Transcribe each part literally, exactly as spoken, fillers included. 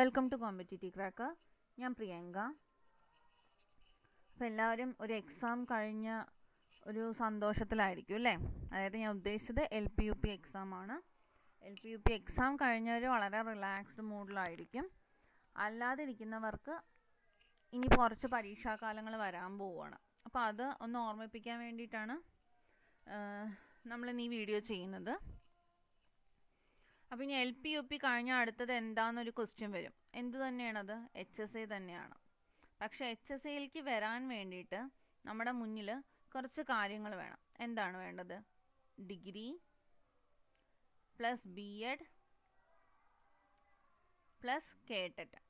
Welcome to competitive cracker. ഞാൻ പ്രിയങ്ക. അപ്പോൾ എല്ലാവരും ഒരു എക്സാം കഴിഞ്ഞ ഒരു സന്തോഷത്തിലായിരിക്കും അല്ലേ? അതായത് ഞാൻ ഉദ്ദേശിച്ചത് എൽ പി യു പി എക്സാമാണ്. L P U P exam കഴിഞ്ഞവർ വളരെ റിലാക്സ്ഡ് മൂഡിലായിരിക്കും. അല്ലാതിരിക്കുന്നവർക്ക് ഇനി കുറച്ച് പരീക്ഷാകാലങ്ങൾ വരാൻ പോവുകയാണ്. അപ്പോൾ അത് ഒന്ന് ഓർമ്മിപ്പിക്കാൻ വേണ്ടിയിട്ടാണ് നമ്മളിന്ന് ഈ വീഡിയോ ചെയ്യുന്നത്. അപ്പോൾ ഇനി എൽ പി യു പി കഴിഞ്ഞാൽ അടുത്തത് എന്താണെന്നൊരു ക്വസ്റ്റ്യൻ വരും. എന്തു തന്നെയാണത്? എച്ച് എസ് എ തന്നെയാണ്. പക്ഷേ എച്ച് എസ് എയിലേക്ക് വരാൻ വേണ്ടിയിട്ട് നമ്മുടെ മുന്നിൽ കുറച്ച് കാര്യങ്ങൾ വേണം. എന്താണ് വേണ്ടത്? Degree plus B Ed plus KTET.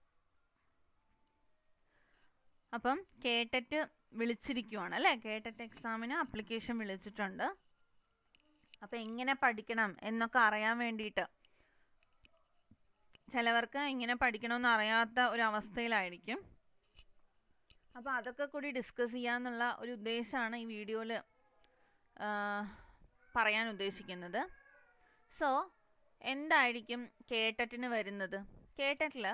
അപ്പം കേട്ടെറ്റ് വിളിച്ചിരിക്കുവാണ് അല്ലേ? കേട്ടെറ്റ് എക്സാമിന് ആപ്ലിക്കേഷൻ വിളിച്ചിട്ടുണ്ട്. അപ്പം എങ്ങനെ പഠിക്കണം എന്നൊക്കെ അറിയാൻ വേണ്ടിയിട്ട്, ചിലവർക്ക് ഇങ്ങനെ പഠിക്കണമെന്ന് അറിയാത്ത ഒരവസ്ഥയിലായിരിക്കും. അപ്പോൾ അതൊക്കെ കൂടി ഡിസ്കസ് ചെയ്യാമെന്നുള്ള ഒരു ഉദ്ദേശമാണ് ഈ വീഡിയോയിൽ പറയാൻ ഉദ്ദേശിക്കുന്നത്. സോ എന്തായിരിക്കും കേട്ടെറ്റിന് വരുന്നത്? കേട്ടെറ്റിൽ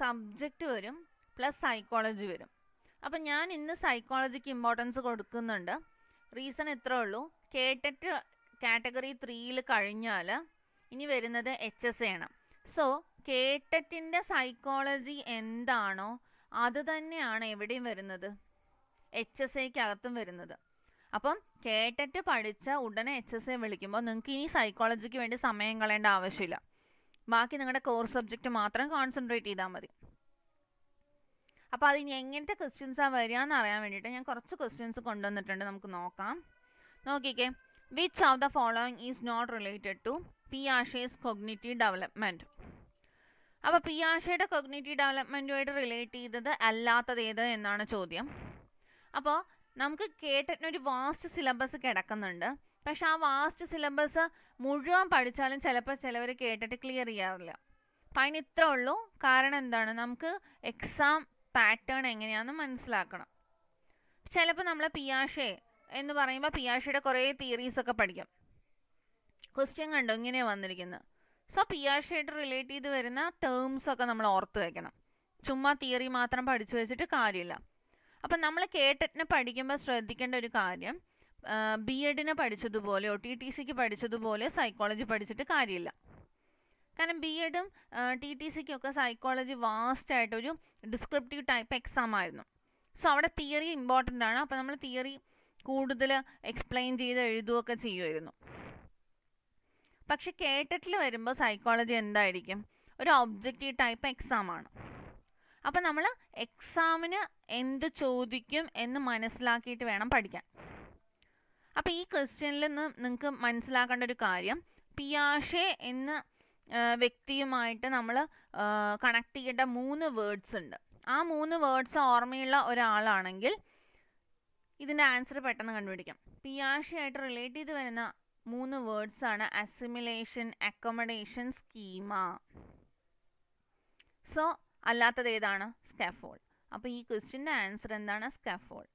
സബ്ജക്റ്റ് വരും, പ്ലസ് സൈക്കോളജി വരും. അപ്പം ഞാൻ ഇന്ന് സൈക്കോളജിക്ക് ഇമ്പോർട്ടൻസ് കൊടുക്കുന്നുണ്ട്. റീസൺ ഇത്രേ ഉള്ളൂ, കേട്ടെറ്റ് കാറ്റഗറി ത്രീയിൽ കഴിഞ്ഞാൽ ഇനി വരുന്നത് എച്ച് എസ് എ ആണ്. സോ കേട്ടെറ്റിൻ്റെ സൈക്കോളജി എന്താണോ അത് തന്നെയാണ് എവിടെയും വരുന്നത്, എച്ച് എസ് എക്കകത്തും വരുന്നത്. അപ്പം കേട്ടെറ്റ് പഠിച്ച ഉടനെ എച്ച് എസ് എ വിളിക്കുമ്പോൾ നിങ്ങൾക്ക് ഇനി സൈക്കോളജിക്ക് വേണ്ടി സമയം കളയേണ്ട ആവശ്യമില്ല. ബാക്കി നിങ്ങളുടെ കോർ സബ്ജക്റ്റ് മാത്രം കോൺസെൻട്രേറ്റ് ചെയ്താൽ മതി. അപ്പോൾ അതിന് എങ്ങനത്തെ ക്വസ്റ്റ്യൻസാണ് വരിക എന്നറിയാൻ വേണ്ടിയിട്ട് ഞാൻ കുറച്ച് ക്വസ്റ്റ്യൻസ് കൊണ്ടുവന്നിട്ടുണ്ട്, നമുക്ക് നോക്കാം. നോക്കിക്കേ, which of the following is not related to Piaget's cognitive development? അപ്പോൾ പിയാഷെയുടെ കൊഗ്നിറ്റീവ് ഡെവലപ്മെൻറ്റുമായിട്ട് റിലേറ്റ് ചെയ്തത് അല്ലാത്തത് ഏത് എന്നാണ് ചോദ്യം. അപ്പോൾ നമുക്ക് കേട്ടൊരു വാസ്റ്റ് സിലബസ് കിടക്കുന്നുണ്ട്. പക്ഷെ ആ വാസ്റ്റ് സിലബസ് മുഴുവൻ പഠിച്ചാലും ചിലപ്പോൾ ചിലവർ കേട്ടിട്ട് ക്ലിയർ ചെയ്യാറില്ല. അപ്പം അതിന് ഇത്ര ഉള്ളൂ. കാരണം എന്താണ്? നമുക്ക് എക്സാം പാറ്റേൺ എങ്ങനെയാണെന്ന് മനസ്സിലാക്കണം. ചിലപ്പോൾ നമ്മൾ പിയാഷെ എന്ന് പറയുമ്പോൾ പിയാഷെയുടെ കുറേ തിയറീസൊക്കെ പഠിക്കും. ക്വസ്റ്റ്യൻ കണ്ടോ ഇങ്ങനെയാണ് വന്നിരിക്കുന്നത്. സോ പിയാഷെയായിട്ട് റിലേറ്റ് ചെയ്ത് വരുന്ന ടേംസൊക്കെ നമ്മൾ ഓർത്ത് വയ്ക്കണം. ചുമ്മാ തിയറി മാത്രം പഠിച്ചു വെച്ചിട്ട് കാര്യമില്ല. അപ്പം നമ്മൾ കേട്ടെറ്റിന് പഠിക്കുമ്പോൾ ശ്രദ്ധിക്കേണ്ട ഒരു കാര്യം, ബി എഡിന് പഠിച്ചതുപോലെയോ ടി ടി സിക്ക് പഠിച്ചതുപോലെ സൈക്കോളജി പഠിച്ചിട്ട് കാര്യമില്ല. കാരണം ബി എഡും ടി ടി സിക്കും ഒക്കെ സൈക്കോളജി വാസ്റ്റായിട്ടൊരു ഡിസ്ക്രിപ്റ്റീവ് ടൈപ്പ് എക്സാം ആയിരുന്നു. സോ അവിടെ തിയറി ഇമ്പോർട്ടൻ്റ് ആണ്. അപ്പോൾ നമ്മൾ തിയറി കൂടുതൽ എക്സ്പ്ലെയിൻ ചെയ്ത് എഴുതുകയൊക്കെ ചെയ്യുമായിരുന്നു. പക്ഷെ കേട്ടെറ്റിൽ വരുമ്പോൾ സൈക്കോളജി എന്തായിരിക്കും? ഒരു ഒബ്ജക്റ്റീവ് ടൈപ്പ് എക്സാമാണ്. അപ്പം നമ്മൾ എക്സാമിന് എന്ത് ചോദിക്കും എന്ന് മനസ്സിലാക്കിയിട്ട് വേണം പഠിക്കാൻ. അപ്പോൾ ഈ ക്വസ്റ്റ്യനിൽ നിന്ന് നിങ്ങൾക്ക് മനസ്സിലാക്കേണ്ട ഒരു കാര്യം, പിയാഷെ എന്ന വ്യക്തിയുമായിട്ട് നമ്മൾ കണക്ട് ചെയ്യേണ്ട മൂന്ന് വേർഡ്സ് ഉണ്ട്. ആ മൂന്ന് വേർഡ്സ് ഓർമ്മയുള്ള ഒരാളാണെങ്കിൽ ഇതിൻ്റെ ആൻസർ പെട്ടെന്ന് കണ്ടുപിടിക്കാം. പിയാഷെയായിട്ട് റിലേറ്റ് ചെയ്ത് വരുന്ന മൂന്ന് വേർഡ്സാണ് അസിമിലേഷൻ, അക്കോമഡേഷൻ, സ്കീമ. സോ അല്ലാത്തത് ഏതാണ്? സ്കാഫോൾഡ്. അപ്പോൾ ഈ ക്വസ്റ്റ്യൻ്റെ ആൻസർ എന്താണ്? സ്കാഫോൾഡ്.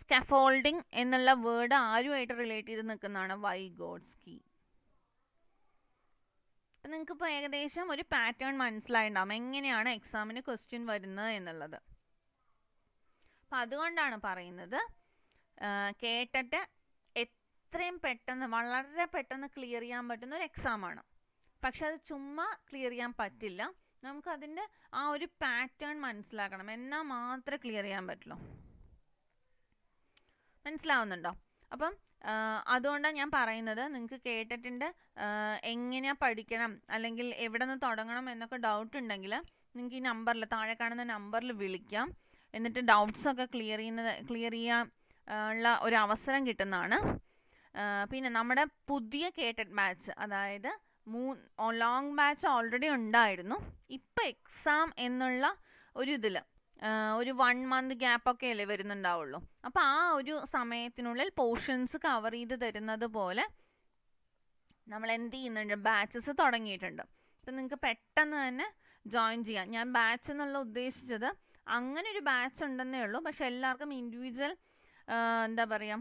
സ്കാഫോൾഡിങ് എന്നുള്ള വേർഡ് ആരുമായിട്ട് റിലേറ്റ് ചെയ്ത് നിൽക്കുന്നതാണ്? വൈഗോട്സ്കി. അപ്പം നിങ്ങൾക്കിപ്പോൾ ഏകദേശം ഒരു പാറ്റേൺ മനസ്സിലായിട്ടുണ്ടാകും എങ്ങനെയാണ് എക്സാമിന് ക്വസ്റ്റ്യൻ വരുന്നത് എന്നുള്ളത്. അപ്പം അതുകൊണ്ടാണ് പറയുന്നത് കേട്ടിട്ട് എത്രയും പെട്ടെന്ന് വളരെ പെട്ടെന്ന് ക്ലിയർ ചെയ്യാൻ പറ്റുന്ന ഒരു എക്സാമാണ്. പക്ഷെ അത് ചുമ്മാ ക്ലിയർ ചെയ്യാൻ പറ്റില്ല. നമുക്കതിൻ്റെ ആ ഒരു പാറ്റേൺ മനസ്സിലാക്കണം, എന്നാൽ മാത്രമേ ക്ലിയർ ചെയ്യാൻ പറ്റുള്ളൂ. മനസ്സിലാവുന്നുണ്ടോ? അപ്പം അതുകൊണ്ടാണ് ഞാൻ പറയുന്നത്, നിങ്ങൾക്ക് കേട്ടിട്ടുണ്ട് എങ്ങനെയാണ് പഠിക്കണം അല്ലെങ്കിൽ എവിടെ നിന്ന് തുടങ്ങണം എന്നൊക്കെ ഡൗട്ട് ഉണ്ടെങ്കിൽ നിങ്ങൾക്ക് ഈ നമ്പറിൽ, താഴെ കാണുന്ന നമ്പറിൽ വിളിക്കാം. എന്നിട്ട് ഡൗട്ട്സൊക്കെ ക്ലിയർ ചെയ്യുന്നത് ക്ലിയർ ചെയ്യാൻ ഉള്ള ഒരു അവസരം കിട്ടുന്നതാണ്. പിന്നെ നമ്മുടെ പുതിയ കേട്ടറ്റ് ബാച്ച്, അതായത് മൂ ലോങ് ബാച്ച് ഓൾറെഡി ഉണ്ടായിരുന്നു. ഇപ്പം എക്സാം എന്നുള്ള ഒരു ഇതിൽ ഒരു വൺ മന്ത് ഗ്യാപ്പൊക്കെ അല്ലേ വരുന്നുണ്ടാവുള്ളൂ. അപ്പോൾ ആ ഒരു സമയത്തിനുള്ളിൽ പോർഷൻസ് കവർ ചെയ്ത് തരുന്നത് പോലെ നമ്മൾ എന്ത് ചെയ്യുന്നുണ്ട്? ബാച്ചസ് തുടങ്ങിയിട്ടുണ്ട്. അപ്പം നിങ്ങൾക്ക് പെട്ടെന്ന് തന്നെ ജോയിൻ ചെയ്യാം. ഞാൻ ബാച്ച് എന്നുള്ള ഉദ്ദേശിച്ചത് അങ്ങനെ ഒരു ബാച്ച് ഉണ്ടെന്നേ ഉള്ളൂ. പക്ഷെ എല്ലാവർക്കും ഇൻഡിവിജ്വൽ എന്താ പറയുക,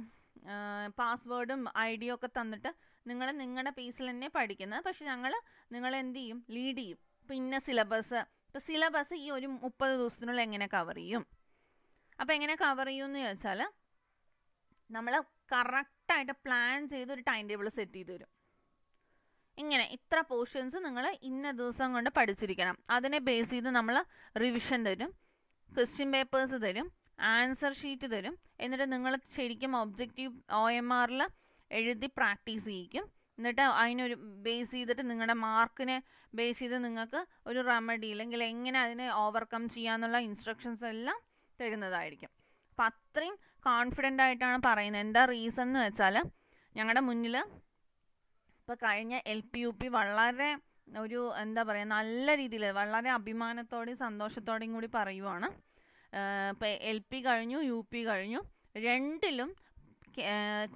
പാസ്വേഡും ഐ ഡിയും ഒക്കെ തന്നിട്ട് നിങ്ങൾ നിങ്ങളുടെ പേസിൽ തന്നെ പഠിക്കുന്നത്. പക്ഷെ ഞങ്ങൾ നിങ്ങളെന്ത് ചെയ്യും? ലീഡ് ചെയ്യും. ഇപ്പം ഇന്ന സിലബസ്, അപ്പോൾ സിലബസ് ഈ ഒരു മുപ്പത് ദിവസത്തിനുള്ളിൽ എങ്ങനെ കവർ ചെയ്യും? അപ്പോൾ എങ്ങനെ കവർ ചെയ്യുമെന്ന് ചോദിച്ചാൽ നമ്മൾ കറക്റ്റായിട്ട് പ്ലാൻ ചെയ്ത് ഒരു ടൈം ടേബിൾ സെറ്റ് ചെയ്ത് തരും. ഇങ്ങനെ ഇത്ര പോർഷൻസ് നിങ്ങൾ ഇന്ന ദിവസം കൊണ്ട് പഠിച്ചിരിക്കണം. അതിനെ ബേസ് ചെയ്ത് നമ്മൾ റിവിഷൻ തരും, ക്വസ്റ്റ്യൻ പേപ്പേഴ്സ് തരും, ആൻസർ ഷീറ്റ് തരും. എന്നിട്ട് നിങ്ങൾ ശരിക്കും ഒബ്ജക്റ്റീവ് ഒ എം ആറിൽ എഴുതി പ്രാക്ടീസ് ചെയ്യിക്കും. എന്നിട്ട് അതിനൊരു ബേസ് ചെയ്തിട്ട് നിങ്ങളുടെ മാർക്കിനെ ബേസ് ചെയ്ത് നിങ്ങൾക്ക് ഒരു റെമഡി അല്ലെങ്കിൽ എങ്ങനെ അതിനെ ഓവർകം ചെയ്യാമെന്നുള്ള ഇൻസ്ട്രക്ഷൻസ് എല്ലാം തരുന്നതായിരിക്കും. അപ്പം അത്രയും കോൺഫിഡൻ്റ് ആയിട്ടാണ് പറയുന്നത്. എന്താ റീസൺ എന്ന് വെച്ചാൽ ഞങ്ങളുടെ മുന്നിൽ ഇപ്പോൾ കഴിഞ്ഞ എൽ പി യു പി വളരെ ഒരു എന്താ പറയുക നല്ല രീതിയിൽ വളരെ അഭിമാനത്തോടെയും സന്തോഷത്തോടെയും കൂടി പറയുവാണ്. ഇപ്പോൾ എൽ പി കഴിഞ്ഞു, യു പി കഴിഞ്ഞു, രണ്ടിലും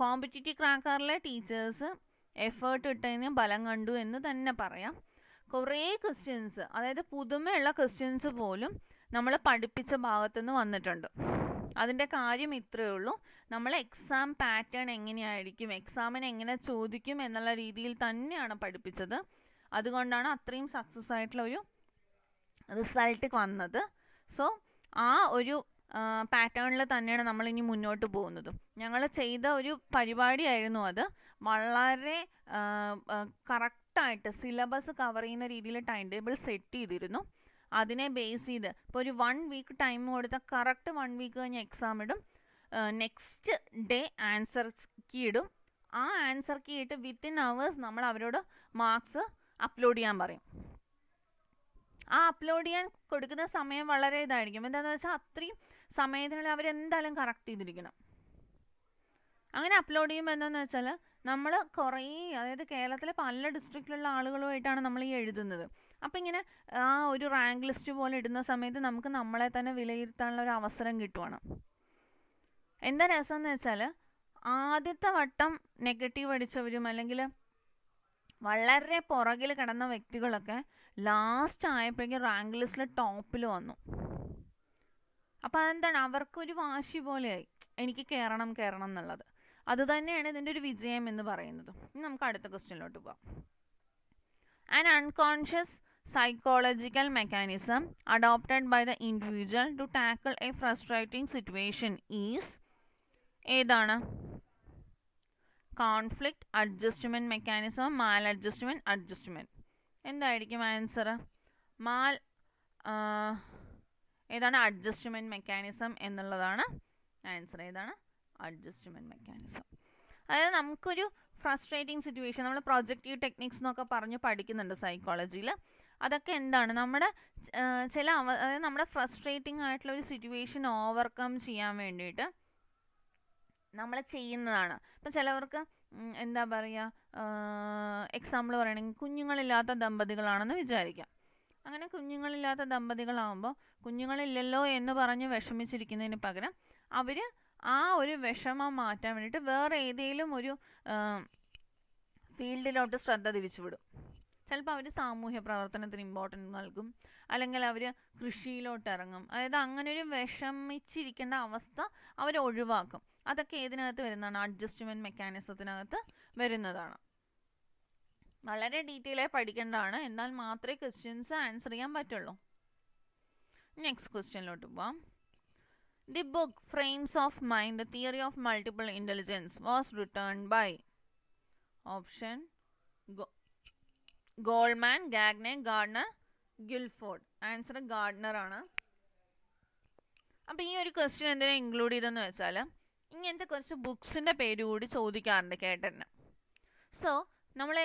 കോമ്പറ്റീറ്റീവ് ക്രാക്കറിലെ ടീച്ചേഴ്സ് എഫേർട്ട് ഇട്ടതിന് ഫലം കണ്ടു എന്ന് തന്നെ പറയാം. കുറേ ക്വസ്റ്റ്യൻസ്, അതായത് പുതുമയുള്ള ക്വസ്റ്റ്യൻസ് പോലും നമ്മൾ പഠിപ്പിച്ച ഭാഗത്തുനിന്ന് വന്നിട്ടുണ്ട്. അതിൻ്റെ കാര്യം ഇത്രയേ ഉള്ളൂ, നമ്മൾ എക്സാം പാറ്റേൺ എങ്ങനെയായിരിക്കും, എക്സാമിന് എങ്ങനെ ചോദിക്കും എന്നുള്ള രീതിയിൽ തന്നെയാണ് പഠിപ്പിച്ചത്. അതുകൊണ്ടാണ് അത്രയും സക്സസ് ആയിട്ടുള്ള ഒരു റിസൾട്ട് വന്നത്. സോ ആ ഒരു പാറ്റേണിൽ തന്നെയാണ് നമ്മളിനി മുന്നോട്ട് പോകുന്നത്. ഞങ്ങൾ ചെയ്ത ഒരു പരിപാടിയായിരുന്നു അത്. വളരെ കറക്റ്റായിട്ട് സിലബസ് കവർ ചെയ്യുന്ന രീതിയിൽ ടൈം ടേബിൾ സെറ്റ് ചെയ്തിരുന്നു. അതിനെ ബേസ് ചെയ്ത് ഇപ്പോൾ ഒരു വൺ വീക്ക് ടൈം കൊടുത്താൽ കറക്റ്റ് വൺ വീക്ക് കഴിഞ്ഞ് എക്സാം ഇടും. നെക്സ്റ്റ് ഡേ ആൻസർ കീ ഇടും. ആ ആൻസർ കീ ഇട്ട് വിത്തിൻ അവേഴ്സ് നമ്മൾ അവരോട് മാർക്സ് അപ്ലോഡ് ചെയ്യാൻ പറയും. ആ അപ്ലോഡ് ചെയ്യാൻ കൊടുക്കുന്ന സമയം വളരെ ഇതായിരിക്കും. എന്താണെന്ന് വെച്ചാൽ അത്രയും സമയത്തിനുള്ളിൽ അവരെന്തായാലും കറക്റ്റ് ചെയ്തിരിക്കണം. അങ്ങനെ അപ്ലോഡ് ചെയ്യുമ്പോൾ എന്താണെന്ന് വെച്ചാൽ നമ്മൾ കുറേ, അതായത് കേരളത്തിലെ പല ഡിസ്ട്രിക്റ്റിലുള്ള ആളുകളുമായിട്ടാണ് നമ്മൾ ഈ എഴുതുന്നത്. അപ്പം ഇങ്ങനെ ആ ഒരു റാങ്ക് ലിസ്റ്റ് പോലെ ഇടുന്ന സമയത്ത് നമുക്ക് നമ്മളെ തന്നെ വിലയിരുത്താനുള്ള ഒരു അവസരം കിട്ടുവാണ്. എന്താ രസം എന്ന് വെച്ചാൽ ആദ്യത്തെ വട്ടം നെഗറ്റീവ് അടിച്ചവരും അല്ലെങ്കിൽ വളരെ പുറകിൽ കിടന്ന വ്യക്തികളൊക്കെ ലാസ്റ്റ് ആയപ്പോഴേക്കും റാങ്ക് ലിസ്റ്റിൽ ടോപ്പിൽ വന്നു. അപ്പം അതെന്താണ്, അവർക്കൊരു വാശി പോലെയായി എനിക്ക് കയറണം കയറണം എന്നുള്ളത്. അത് തന്നെയാണ് ഇതിൻ്റെ ഒരു വിജയം എന്ന് പറയുന്നത്. ഇനി നമുക്ക് അടുത്ത ക്വസ്റ്റ്യനിലോട്ട് പോകാം. An unconscious psychological mechanism adopted by the individual to tackle a frustrating situation is ഏതാണ്? Conflict, adjustment mechanism, maladjustment, adjustment. എന്തായിരിക്കും ആൻസർ? മാൽ ഏതാണ്? അഡ്ജസ്റ്റ്മെൻറ്റ് മെക്കാനിസം എന്നുള്ളതാണ് ആൻസർ. ഏതാണ്? Adjustment mechanism. അതായത് നമുക്കൊരു ഫ്രസ്ട്രേറ്റിംഗ് സിറ്റുവേഷൻ, നമ്മൾ പ്രൊജക്റ്റീവ് ടെക്നിക്സ് എന്നൊക്കെ പറഞ്ഞ് പഠിക്കുന്നുണ്ട് സൈക്കോളജിയിൽ. അതൊക്കെ എന്താണ്? നമ്മുടെ ചില അവ അതായത് നമ്മുടെ ഫ്രസ്ട്രേറ്റിംഗ് ആയിട്ടുള്ള ഒരു സിറ്റുവേഷൻ ഓവർകം ചെയ്യാൻ വേണ്ടിയിട്ട് നമ്മൾ ചെയ്യുന്നതാണ്. ഇപ്പം ചിലവർക്ക് എന്താ പറയുക, എക്സാമ്പിൾ പറയുകയാണെങ്കിൽ കുഞ്ഞുങ്ങളില്ലാത്ത ദമ്പതികളാണെന്ന് വിചാരിക്കാം. അങ്ങനെ കുഞ്ഞുങ്ങളില്ലാത്ത ദമ്പതികളാകുമ്പോൾ കുഞ്ഞുങ്ങളില്ലല്ലോ എന്ന് പറഞ്ഞ് വിഷമിച്ചിരിക്കുന്നതിന് പകരം അവർ ആ ഒരു വിഷമം മാറ്റാൻ വേണ്ടിയിട്ട് വേറെ ഏതെങ്കിലും ഒരു ഫീൽഡിലോട്ട് ശ്രദ്ധ തിരിച്ചുവിടും. ചിലപ്പോൾ അവർ സാമൂഹ്യ പ്രവർത്തനത്തിന് ഇമ്പോർട്ടൻസ് നൽകും, അല്ലെങ്കിൽ അവർ കൃഷിയിലോട്ട് ഇറങ്ങും. അതായത് അങ്ങനെ ഒരു വിഷമിച്ചിരിക്കേണ്ട അവസ്ഥ അവർ ഒഴിവാക്കും. അതൊക്കെ ഇതിനകത്ത് വരുന്നതാണ്, അഡ്ജസ്റ്റ്മെൻറ്റ് മെക്കാനിസത്തിനകത്ത് വരുന്നതാണ്. വളരെ ഡീറ്റെയിലായി പഠിക്കേണ്ടതാണ്, എന്നാൽ മാത്രമേ ക്വസ്റ്റ്യൻസ് ആൻസർ ചെയ്യാൻ പറ്റുള്ളൂ. നെക്സ്റ്റ് ക്വസ്റ്റ്യനിലോട്ട് പോവാം. The book frames of mind the theory of multiple intelligence was written by option Goleman, Gagne, Gardner, Guilford. Answer Gardner ആണ്. അപ്പോൾ ഈ ഒരു ക്വസ്റ്റ്യൻ എന്തിനാ ഇൻക്ലൂഡ് ചെയ്തെന്ന് വെച്ചാൽ ഇങ്ങനത്തെ കുറച്ച് ബുക്സിൻ്റെ പേര് കൂടി ചോദിക്കാറുണ്ട് കേട്ടന്. സോ നമ്മൾ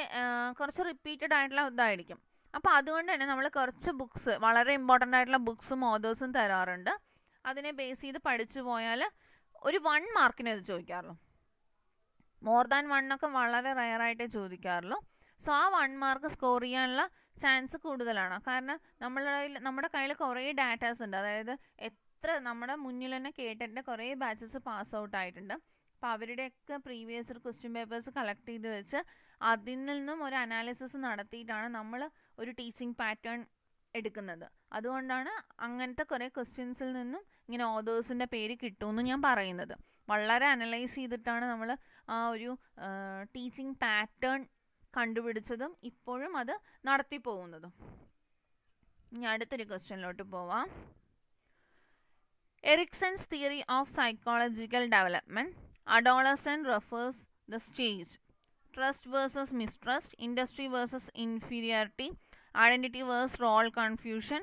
കുറച്ച് റിപ്പീറ്റഡ് ആയിട്ടുള്ള ഇതായിരിക്കും. അപ്പോൾ അതുകൊണ്ട് തന്നെ നമ്മൾ കുറച്ച് ബുക്സ്, വളരെ ഇമ്പോർട്ടൻ്റ് ആയിട്ടുള്ള ബുക്സും ഓതേഴ്സും തരാറുണ്ട്. അതിനെ ബേസ് ചെയ്ത് പഠിച്ചു പോയാൽ ഒരു വൺ മാർക്കിനെ അത് ചോദിക്കാറുള്ളൂ. മോർ ദാൻ വണ്ണൊക്കെ വളരെ റയറായിട്ടേ ചോദിക്കാറുള്ളൂ. സോ ആ വൺ മാർക്ക് സ്കോർ ചെയ്യാനുള്ള ചാൻസ് കൂടുതലാണ്. കാരണം നമ്മളുടെ കയ്യിൽ നമ്മുടെ കയ്യിൽ കുറേ ഡാറ്റാസ് ഉണ്ട്. അതായത് എത്ര നമ്മുടെ മുന്നിൽ തന്നെ കേട്ടിട്ട് കുറേ ബാച്ചസ് പാസ് ഔട്ട് ആയിട്ടുണ്ട്. അപ്പോൾ അവരുടെയൊക്കെ പ്രീവിയസ് ക്വസ്റ്റ്യൻ പേപ്പേഴ്സ് കളക്ട് ചെയ്ത് വെച്ച് അതിൽ നിന്നും ഒരു അനാലിസിസ് നടത്തിയിട്ടാണ് നമ്മൾ ഒരു ടീച്ചിങ് പാറ്റേൺ എടുക്കുന്നത്. അതുകൊണ്ടാണ് അങ്ങനത്തെ കുറേ ക്വസ്റ്റ്യൻസിൽ നിന്നും ഇങ്ങനെ ഓതേഴ്സിൻ്റെ പേര് കിട്ടുമെന്ന് ഞാൻ പറയുന്നത്. വളരെ അനലൈസ് ചെയ്തിട്ടാണ് നമ്മൾ ആ ഒരു ടീച്ചിങ് പാറ്റേൺ കണ്ടുപിടിച്ചതും ഇപ്പോഴും അത് നടത്തിപ്പോകുന്നതും. അടുത്തൊരു ക്വസ്റ്റ്യനിലോട്ട് പോവാം. Erikson's theory of psychological development. Adolescent refers the stage. Trust versus mistrust. Industry versus inferiority. Identity versus role confusion.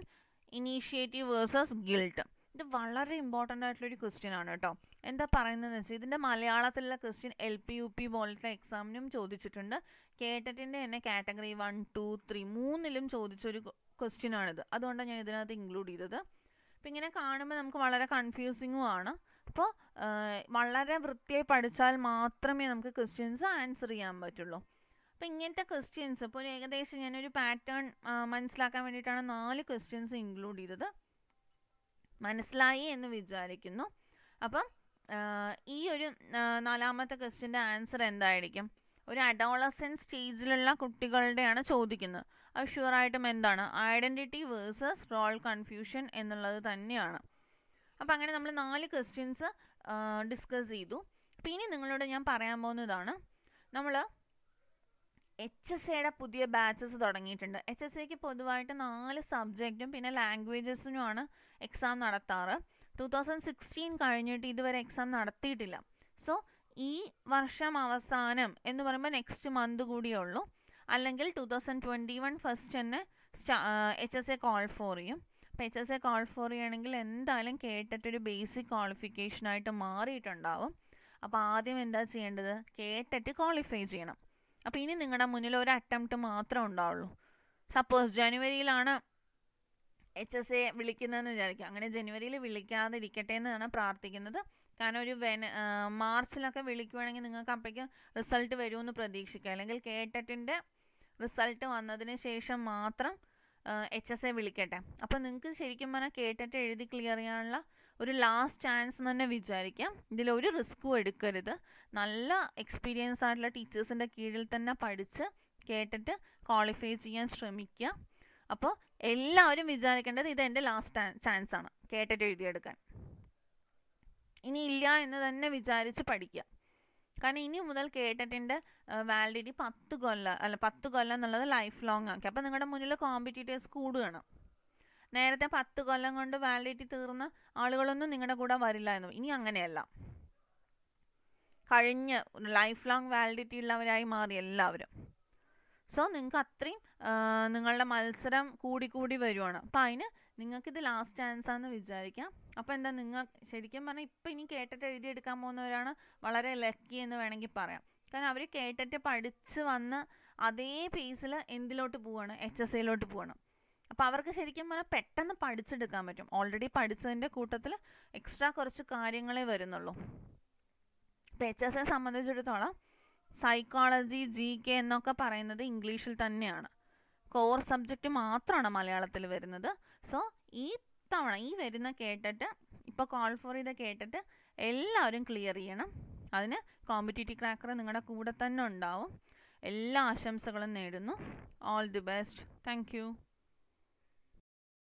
Initiative versus guilt. ഇത് വളരെ ഇമ്പോർട്ടൻ്റ് ആയിട്ടുള്ളൊരു ക്വസ്റ്റ്യൻ ആണ് കേട്ടോ. എന്താ പറയുന്നതെന്ന് വെച്ചാൽ ഇതിൻ്റെ മലയാളത്തിലുള്ള question L P U P പോലത്തെ എക്സാമിനും ചോദിച്ചിട്ടുണ്ട്. കേട്ടറ്റിൻ്റെ തന്നെ കാറ്റഗറി വൺ ടു ത്രീ മൂന്നിലും ചോദിച്ചൊരു ക്വസ്റ്റ്യൻ ആണിത്. അതുകൊണ്ടാണ് ഞാൻ ഇതിനകത്ത് ഇൻക്ലൂഡ് ചെയ്തത്. അപ്പോൾ ഇങ്ങനെ കാണുമ്പോൾ നമുക്ക് വളരെ കൺഫ്യൂസിങ്ങും ആണ്. അപ്പോൾ വളരെ വൃത്തിയായി പഠിച്ചാൽ മാത്രമേ നമുക്ക് ക്വസ്റ്റ്യൻസ് ആൻസർ ചെയ്യാൻ പറ്റുള്ളൂ. അപ്പോൾ ഇങ്ങനത്തെ ക്വസ്റ്റ്യൻസ് ഇപ്പോൾ ഒരു ഏകദേശം ഞാനൊരു പാറ്റേൺ മനസ്സിലാക്കാൻ വേണ്ടിയിട്ടാണ് നാല് ക്വസ്റ്റ്യൻസ് ഇൻക്ലൂഡ് ചെയ്തത്. മനസ്സിലായി എന്ന് വിചാരിക്കുന്നു. അപ്പം ഈ ഒരു നാലാമത്തെ ക്വസ്റ്റ്യൻ്റെ ആൻസർ എന്തായിരിക്കും? ഒരു അഡോളസെൻ്റ് സ്റ്റേജിലുള്ള കുട്ടികളുടെയാണ് ചോദിക്കുന്നത്. അത് ഷുവറായിട്ടും എന്താണ്? ഐഡൻറ്റിറ്റി വേഴ്സസ് റോൾ കൺഫ്യൂഷൻ എന്നുള്ളത് തന്നെയാണ്. അപ്പം അങ്ങനെ നമ്മൾ നാല് ക്വസ്റ്റ്യൻസ് ഡിസ്കസ് ചെയ്തു. അപ്പം ഇനി നിങ്ങളോട് ഞാൻ പറയാൻ പോകുന്നതാണ്, നമ്മൾ എച്ച് എസ് എയുടെ പുതിയ ബാച്ചസ് തുടങ്ങിയിട്ടുണ്ട്. എച്ച് എസ് എക്ക് പൊതുവായിട്ട് നാല് സബ്ജക്റ്റും പിന്നെ ലാംഗ്വേജസിനുമാണ് എക്സാം നടത്താറ്. ടു തൗസൻഡ് സിക്സ്റ്റീൻ കഴിഞ്ഞിട്ട് ഇതുവരെ എക്സാം നടത്തിയിട്ടില്ല. സോ ഈ വർഷം അവസാനം എന്ന് പറയുമ്പോൾ നെക്സ്റ്റ് മന്ത് കൂടിയേ ഉള്ളൂ. അല്ലെങ്കിൽ two thousand twenty one first തന്നെ സ്റ്റാ H S A call for ചെയ്യും. അപ്പോൾ H S A call for ചെയ്യണമെങ്കിൽ എന്തായാലും കേട്ടിട്ടൊരു ബേസിക് ക്വാളിഫിക്കേഷനായിട്ട് മാറിയിട്ടുണ്ടാവും. അപ്പോൾ ആദ്യം എന്താ ചെയ്യേണ്ടത്? കേട്ടിട്ട് ക്വാളിഫൈ ചെയ്യണം. അപ്പോൾ ഇനി നിങ്ങളുടെ മുന്നിൽ ഒരു അറ്റംപ്റ്റ് മാത്രമേ ഉണ്ടാവുള്ളൂ. സപ്പോസ് ജനുവരിയിലാണ് എച്ച് എസ് എ വിളിക്കുന്നതെന്ന് വിചാരിക്കുക. അങ്ങനെ ജനുവരിയിൽ വിളിക്കാതിരിക്കട്ടെ എന്നാണ് പ്രാർത്ഥിക്കുന്നത്. കാരണം ഒരു വെന മാർച്ചിലൊക്കെ വിളിക്കുവാണെങ്കിൽ നിങ്ങൾക്ക് അപ്പോഴേക്കും റിസൾട്ട് വരുമെന്ന് പ്രതീക്ഷിക്കുക. അല്ലെങ്കിൽ കേട്ടറ്റിൻ്റെ റിസൾട്ട് വന്നതിന് ശേഷം മാത്രം എച്ച് എസ് എ വിളിക്കട്ടെ. അപ്പോൾ നിങ്ങൾക്ക് ശരിക്കും പറഞ്ഞാൽ കേട്ടിട്ട് എഴുതി ക്ലിയർ ചെയ്യാനുള്ള ഒരു ലാസ്റ്റ് ചാൻസ് എന്ന് തന്നെ വിചാരിക്കാം. ഇതിലൊരു റിസ്ക്കും എടുക്കരുത്. നല്ല എക്സ്പീരിയൻസ് ആയിട്ടുള്ള ടീച്ചേഴ്സിൻ്റെ കീഴിൽ തന്നെ പഠിച്ച് കേട്ടിട്ട് ക്വാളിഫൈ ചെയ്യാൻ ശ്രമിക്കുക. അപ്പോൾ എല്ലാവരും വിചാരിക്കേണ്ടത് ഇത് എൻ്റെ ലാസ്റ്റ് ചാൻസ് ആണ് കേട്ടിട്ട് എഴുതിയെടുക്കാൻ. ഇനി ഇല്ല എന്ന് തന്നെ വിചാരിച്ച് പഠിക്കുക. കാരണം ഇനി മുതൽ കേട്ടിട്ടിൻ്റെ വാലിഡിറ്റി പത്ത് കൊല്ലം അല്ല പത്ത് കൊല്ലം എന്നുള്ളത് ലൈഫ് ലോങ് ആക്കി. അപ്പോൾ നിങ്ങളുടെ മുന്നിൽ കോമ്പറ്റീറ്റേഴ്സ് കൂടുകയാണ്. നേരത്തെ പത്ത് കൊല്ലം കൊണ്ട് വാലിഡിറ്റി തീർന്ന ആളുകളൊന്നും നിങ്ങളുടെ കൂടെ വരില്ലായിരുന്നു. ഇനി അങ്ങനെയല്ല, കഴിഞ്ഞ ലൈഫ് ലോങ് വാലിഡിറ്റി ഉള്ളവരായി മാറി എല്ലാവരും. സോ നിങ്ങൾക്ക് അത്രയും നിങ്ങളുടെ മത്സരം കൂടിക്കൂടി വരുവാണ്. അപ്പം അതിന് നിങ്ങൾക്കിത് ലാസ്റ്റ് ചാൻസാണെന്ന് വിചാരിക്കാം. അപ്പോൾ എന്താ നിങ്ങൾ ശരിക്കും പറഞ്ഞാൽ ഇപ്പം ഇനി കേട്ടിട്ട് എഴുതിയെടുക്കാൻ പോകുന്നവരാണ് വളരെ ലക്കി എന്ന് വേണമെങ്കിൽ പറയാം. കാരണം അവർ കേട്ടിട്ട് പഠിച്ച് വന്ന് അതേ പേസിൽ എന്തിലോട്ട് പോവുകയാണ്? എച്ച് എസ് എയിലോട്ട് പോവുകയാണ്. അപ്പോൾ അവർക്ക് ശരിക്കും പറഞ്ഞാൽ പെട്ടെന്ന് പഠിച്ചെടുക്കാൻ പറ്റും. ഓൾറെഡി പഠിച്ചതിൻ്റെ കൂട്ടത്തിൽ എക്സ്ട്രാ കുറച്ച് കാര്യങ്ങളേ വരുന്നുള്ളൂ. ഇപ്പോൾ എച്ച് എസ് എ സംബന്ധിച്ചിടത്തോളം സൈക്കോളജി, ജി കെ എന്നൊക്കെ പറയുന്നത് ഇംഗ്ലീഷിൽ തന്നെയാണ്. കോർ സബ്ജക്റ്റ് മാത്രമാണ് മലയാളത്തിൽ വരുന്നത്. സോ ഈ തവണ ഈ വരുന്ന കേട്ടിട്ട് ഇപ്പോൾ കോൾ ഫോർ ചെയ്ത് കേട്ടിട്ട് എല്ലാവരും ക്ലിയർ ചെയ്യണം. അതിന് കോമ്പറ്റീറ്റീവ് ക്രാക്കർ നിങ്ങളുടെ കൂടെ തന്നെ ഉണ്ടാവും. എല്ലാ ആശംസകളും നേരുന്നു. All the best. Thank U.